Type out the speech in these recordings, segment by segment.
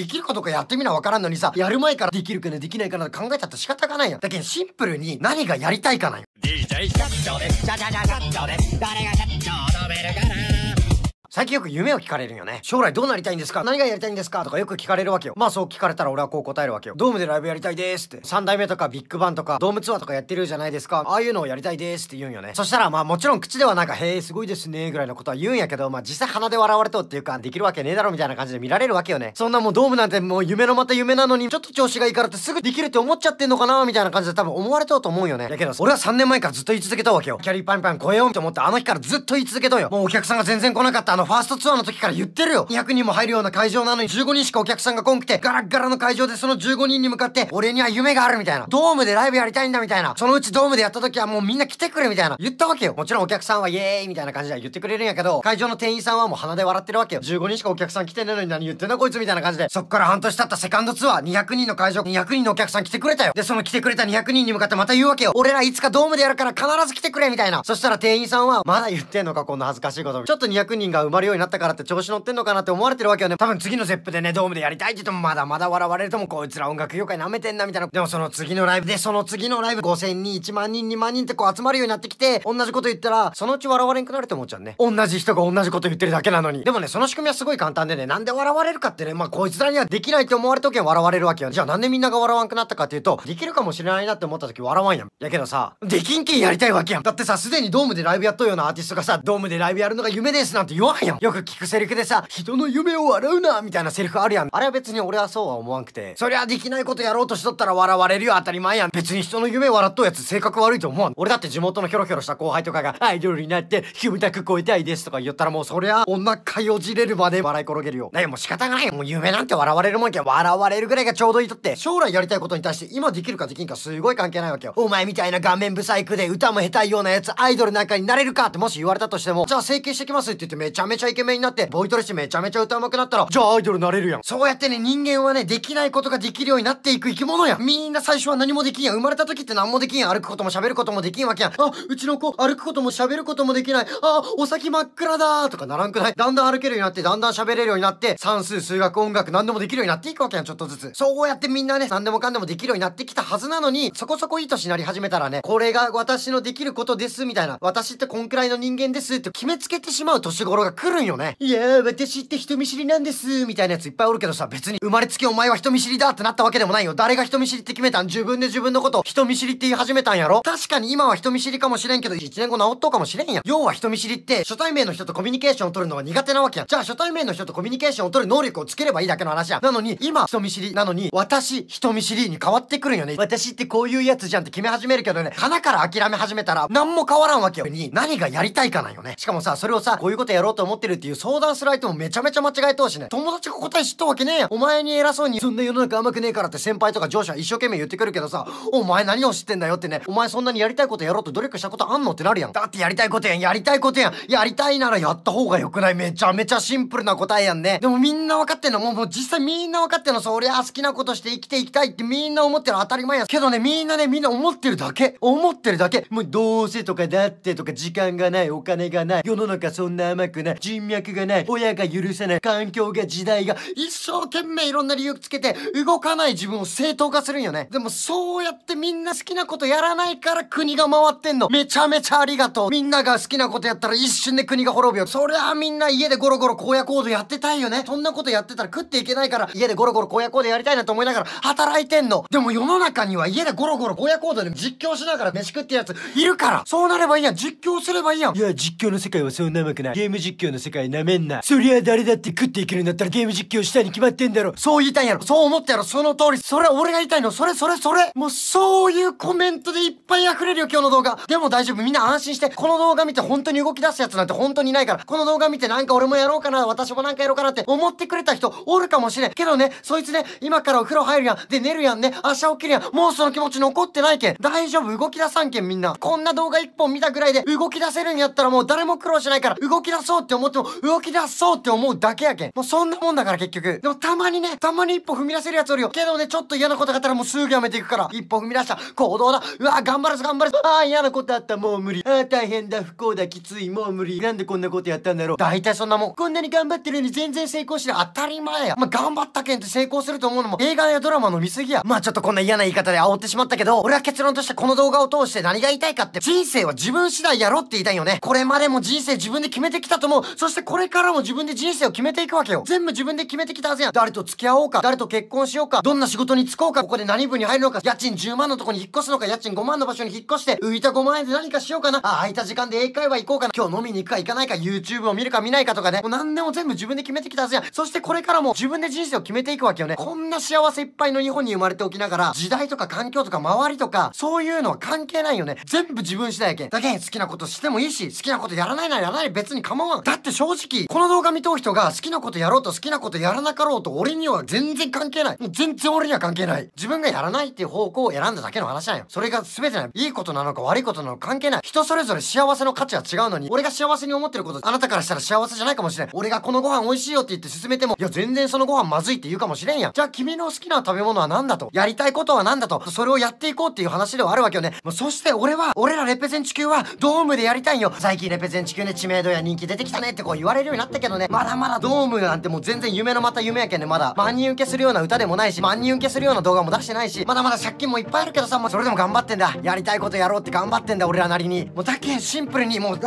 できることかやってみなわからんのにさ、やる前からできるかなできないかな考えたって仕方がないやん。だけどシンプルに何がやりたいかなんよ。DJ カットでジャジャジャカットで誰がカットを止めるかな。最近よく夢を聞かれるんよね。将来どうなりたいんですか、何がやりたいんですかとかよく聞かれるわけよ。まあそう聞かれたら俺はこう答えるわけよ。ドームでライブやりたいですって、3代目とかビッグバンとかドームツアーとかやってるじゃないですか、ああいうのをやりたいですって言うんよね。そしたらまあもちろん口ではなんかへえすごいですねぐらいのことは言うんやけど、まあ実際鼻で笑われとっていうかできるわけねえだろみたいな感じで見られるわけよね。そんなもうドームなんてもう夢のまた夢なのにちょっと調子がいいからってすぐできるって思っちゃってんのかなみたいな感じで多分思われとうと思うよね。だけど俺は3年前からずっと言い続けたわけよ。キャリーパンパン超えようと思ってあの日からずっと言い続けとんよ。もうお客さんが全然来なかったファーストツアーの時から言ってるよ。200人も入るような会場なのに15人しかお客さんが来んくて、ガラッガラの会場でその15人に向かって俺には夢があるみたいな、ドームでライブやりたいんだみたいな、そのうちドームでやった時はもうみんな来てくれみたいな言ったわけよ。もちろんお客さんはイエーイみたいな感じで言ってくれるんやけど、会場の店員さんはもう鼻で笑ってるわけよ。15人しかお客さん来てねえのに何言ってんだこいつみたいな感じで。そっから半年経ったセカンドツアー、200人の会場、200人のお客さん来てくれたよ。でその来てくれた200人に向かってまた言うわけよ。俺らいつかドームでやるから必ず来てくれみたいな。そしたら店員さんはまだ言ってんのかこんな恥ずかしいこと、ちょっと200人が生まれるようになったからって調子乗ってんのかなって思われてるわけよね。多分次のゼップでねドームでやりたいって言ってもまだまだ笑われるともこいつら音楽業界舐めてんなみたいな。でもその次のライブでその次のライブ5000人1万人2万人ってこう集まるようになってきて同じこと言ったらそのうち笑われんくなるって思っちゃうね。同じ人が同じこと言ってるだけなのに。でもねその仕組みはすごい簡単でね、なんで笑われるかってね、まあこいつらにはできないって思われとけん笑われるわけよ。じゃあなんでみんなが笑わんくなったかっていうと、できるかもしれないなって思った時笑わんやん。やけどさできんけんやりたいわけやん。だってさすでにドームでライブやっとるようなアーティストがさドームでライブやるのが夢ですなんて言わんやん。よく聞くセリフでさ、人の夢を笑うなみたいなセリフあるやん。あれは別に俺はそうは思わんくて、そりゃできないことやろうとしとったら笑われるよ当たり前やん。別に人の夢笑っとうやつ性格悪いと思わん。俺だって地元のキョロキョロした後輩とかがアイドルになってキムタク超えたいですとか言ったらもうそりゃお腹よじれるまで笑い転げるよ。ねえもう仕方がないよ。もう夢なんて笑われるもんけん笑われるぐらいがちょうどいいとって、将来やりたいことに対して今できるかできんかすごい関係ないわけよ。お前みたいな顔面不細工で歌も下手いようなやつアイドルなんかになれるかってもし言われたとしても、じゃあ整形してきますって言ってめちゃめちゃイケメンになってボイトレしてめちゃめちゃ歌うまくなったらじゃあアイドルなれるやん。そうやってね人間はねできないことができるようになっていく生き物やん。みんな最初は何もできんやん。生まれた時って何もできんやん。歩くことも喋ることもできんわけやん。あうちの子歩くことも喋ることもできない、あお先真っ暗だーとかならんくない。だんだん歩けるようになってだんだん喋れるようになって算数数学音楽何でもできるようになっていくわけやん。ちょっとずつそうやってみんなね何でもかんでもできるようになってきたはずなのに、そこそこいい年になり始めたらねこれが私のできることですみたいな、私ってこんくらいの人間ですって決めつけてしまう年頃が来るんよね。いやー私って人見知りなんですみたいなやついっぱいおるけどさ、別に生まれつきお前は人見知りだってなったわけでもないよ。誰が人見知りって決めたん、自分で自分のこと人見知りって言い始めたんやろ。確かに今は人見知りかもしれんけど1年後治っとうかもしれんや。要は人見知りって初対面の人とコミュニケーションを取るのが苦手なわけや。じゃあ初対面の人とコミュニケーションを取る能力をつければいいだけの話や。なのに今人見知りなのに私人見知りに変わってくるんよね。私ってこういうやつじゃんって決め始めるけどね、鼻から諦め始めたら何も変わらんわけよ。に何がやりたいかなんよね。しかもさそれをさこういうことやろうと思ってるっていう相談する相手もめちゃめちゃ間違えとうしね。友達が答え知っとうわけねえや。お前に偉そうにそんな世の中甘くねえからって先輩とか上司は一生懸命言ってくるけどさ、お前何を知ってんだよってね、お前そんなにやりたいことやろうと努力したことあんのってなるやん。だってやりたいことやん、やりたいことやん、やりたいならやった方がよくない、めちゃめちゃシンプルな答えやんね。でもみんな分かってんの、もう実際みんな分かってんの。そりゃ好きなことして生きていきたいってみんな思ってる当たり前やけどね、みんな思ってるだけもうどうせとかだってとか時間がないお金がない世の中そんな甘くない人脈がない親が許せない環境が時代が一生懸命いろんな理由つけて動かない自分を正当化するんよね。でもそうやってみんな好きなことやらないから国が回ってんの。めちゃめちゃありがとう。みんなが好きなことやったら一瞬で国が滅びよ。そりゃあみんな家でゴロゴロ荒野行動やってたいよね。そんなことやってたら食っていけないから家でゴロゴロ荒野行動やりたいなと思いながら働いてんの。でも世の中には家でゴロゴロ荒野行動で実況しながら飯食ってやついるから、そうなればいいやん。実況すればいいやん。いや実況の世界はそんな甘くない、ゲーム実況の世界なめんな、そりゃ誰だって食っていけるんだったらゲーム実況したいに決まってんだろ、そう言いたいんやろ、そう思ったやろ、その通り、それは俺が言いたいの、それもうそういうコメントでいっぱい溢れるよ今日の動画。でも大丈夫、みんな安心して、この動画見て本当に動き出すやつなんて本当にいないから、この動画見てなんか俺もやろうかな、私もなんかやろうかなって思ってくれた人おるかもしれんけどね、そいつね今からお風呂入るやんで寝るやんね、明日起きるやん、もうその気持ち残ってないけん大丈夫、動き出さんけんみんな。こんな動画1本見たぐらいで動き出せるんやったらもう誰も苦労しないから動き出そうってって思っても動き出そうって思うだけやけん。もうそんなもんだから結局。でもたまにね、たまに一歩踏み出せるやつおるよ。けどね、ちょっと嫌なことがあったらもうすぐやめていくから。一歩踏み出した。行動だ。うわ、頑張るぞ頑張るぞ。ああ、嫌なことあった。もう無理。ああ、大変だ。不幸だ。きつい。もう無理。なんでこんなことやったんだろう。大体そんなもん。こんなに頑張ってるのに全然成功しない。当たり前や。まあ、頑張ったけんって成功すると思うのも映画やドラマの見過ぎや。まあ、ちょっとこんな嫌な言い方で煽ってしまったけど、俺は結論としてこの動画を通して何が言いたいかって、人生は自分次第やろって言いたいよね。これまでも人生自分で決めてきたと思う。そしてこれからも自分で人生を決めていくわけよ。全部自分で決めてきたはずやん。誰と付き合おうか、誰と結婚しようか、どんな仕事に就こうか、ここで何部に入るのか、家賃10万のとこに引っ越すのか、家賃5万の場所に引っ越して、浮いた5万円で何かしようかな、あ、空いた時間で英会話行こうかな、今日飲みに行くか行かないか、YouTube を見るか見ないかとかね、もう何でも全部自分で決めてきたはずやん。そしてこれからも自分で人生を決めていくわけよね。こんな幸せいっぱいの日本に生まれておきながら、時代とか環境とか周りとか、そういうのは関係ないよね。全部自分次第やけん。だけん好きなことしてもいいし、好きなことやらないならやらない別に構わん。だって正直、この動画見とう人が好きなことやろうと好きなことやらなかろうと俺には全然関係ない。もう全然俺には関係ない。自分がやらないっていう方向を選んだだけの話なんよ。それが全てない。いいことなのか悪いことなのか関係ない。人それぞれ幸せの価値は違うのに、俺が幸せに思ってること、あなたからしたら幸せじゃないかもしれん。俺がこのご飯美味しいよって言って勧めても、いや全然そのご飯まずいって言うかもしれんやん。じゃあ君の好きな食べ物は何だと、やりたいことは何だと、それをやっていこうっていう話ではあるわけよね。もうそして俺らレペゼン地球はドームでやりたいんよ。最近レペゼン地球ね、知名度や人気出てきたねってこう言われるようになったけどね、まだまだドームなんてもう全然夢のまた夢やけんね、まだ万人受けするような歌でもないし、万人受けするような動画も出してないし、まだまだ借金もいっぱいあるけどさ、もうそれでも頑張ってんだ。やりたいことやろうって頑張ってんだ、俺らなりに。もうだけシンプルにもう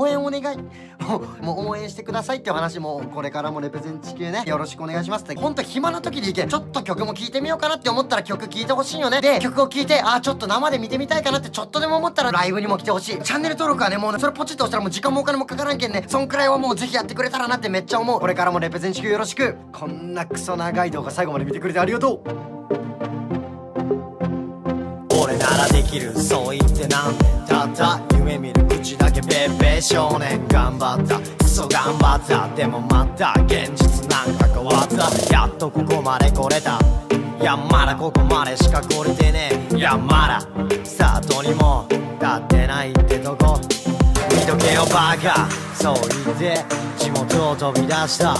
応援お願いもう応援してくださいっていう話、もうこれからもレペゼン地球ね、よろしくお願いしますって。ほんと暇な時でいけん、ちょっと曲も聴いてみようかなって思ったら曲聴いてほしいよね。で、曲を聴いて、あーちょっと生で見てみたいかなってちょっとでも思ったらライブにも来てほしい。チャンネル登録はね、もうね、それポチッと押したらもう時間もお金もかからんけんね、そんくらいはもうぜひやってくれたらなってめっちゃ思う。これからもレペゼン地球よろしく。こんなクソ長い動画最後まで見てくれてありがとう。俺ならできる、そう言ってなんで、ただ夢見る口だけペーペー少年、頑張ったクソ頑張った、でもまた現実なんか変わった、やっとここまで来れた、いやまだここまでしか来れてねえ、いやまだスタートにも立ってないってとこ、見とけよバカ、そう言って地元を飛び出した、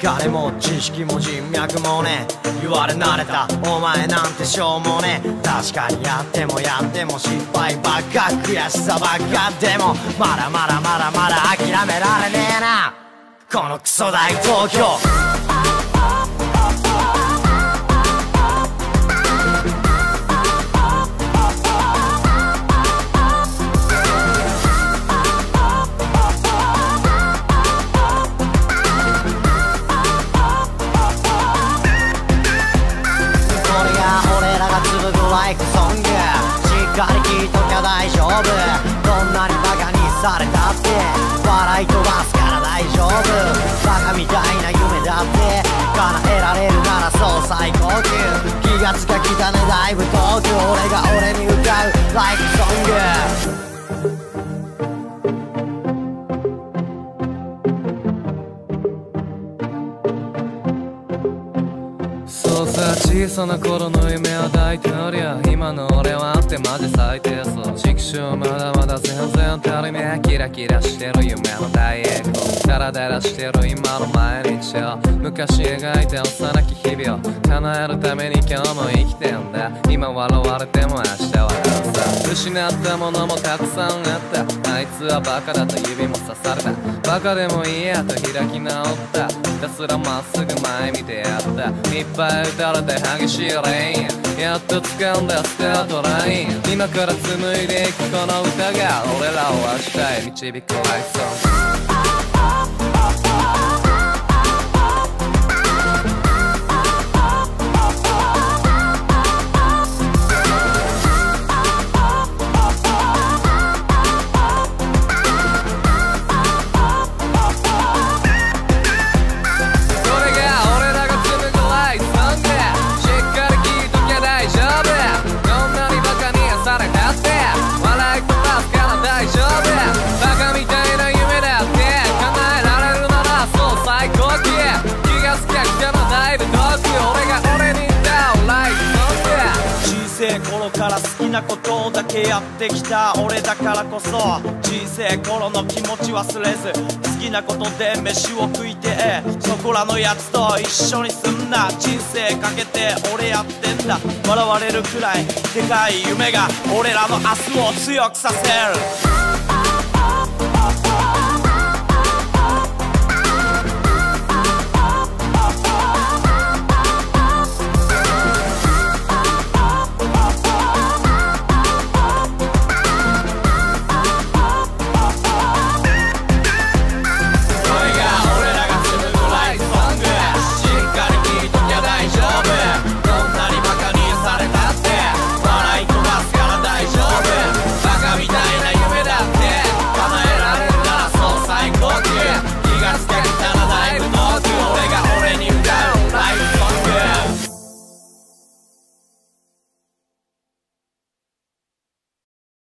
金も知識も人脈もね、言われ慣れたお前なんてしょうもね、確かにやっても失敗ばっか、悔しさばっか、でもまだ諦められねえな、このクソ大東京。大丈夫、どんなにバカにされたって笑い飛ばすから大丈夫、バカみたいな夢だって叶えられるならそう最高級、気がつかきたねだいぶ遠く、俺が俺に歌うライフソング、そうさ、小さな頃の夢を抱いておりゃ、今の俺はあってマジ最低そう、チクショーまだまだ全然足りねえ、キラキラしてる夢の大栄光、ダラダラしてる今の毎日を、昔描いた幼き日々を叶えるために今日も生きてんだ、今笑われても明日は笑うさ、失ったものもたくさんあった、あいつはバカだと指も刺された、バカでもいいやと開き直った、ひたすらまっすぐ前見てやった、いっぱい打たれて激しいレイン、やっと掴んだスタートライン、今から紡いでいくこの歌が俺らを明日へ導くライフソング。人生このから好きなことだけやってきた俺だからこそ、人生頃の気持ち忘れず、好きなことで飯を食いてえ、そこらのやつと一緒にすんな。人生かけて俺やってんだ、笑われるくらいでかい夢が俺らの明日を強くさせる。